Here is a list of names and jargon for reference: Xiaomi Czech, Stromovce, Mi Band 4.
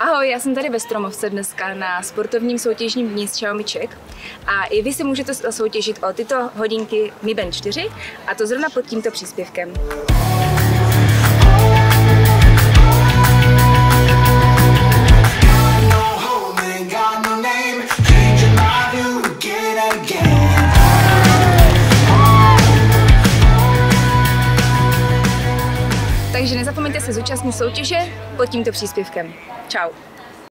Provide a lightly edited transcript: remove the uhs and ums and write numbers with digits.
Ahoj, já jsem tady ve Stromovce dneska na sportovním soutěžním dní s Xiaomiček a i vy si můžete soutěžit o tyto hodinky Mi Band 4 a to zrovna pod tímto příspěvkem. Takže nezapomeňte se zúčastnit soutěže pod tímto příspěvkem. Čau.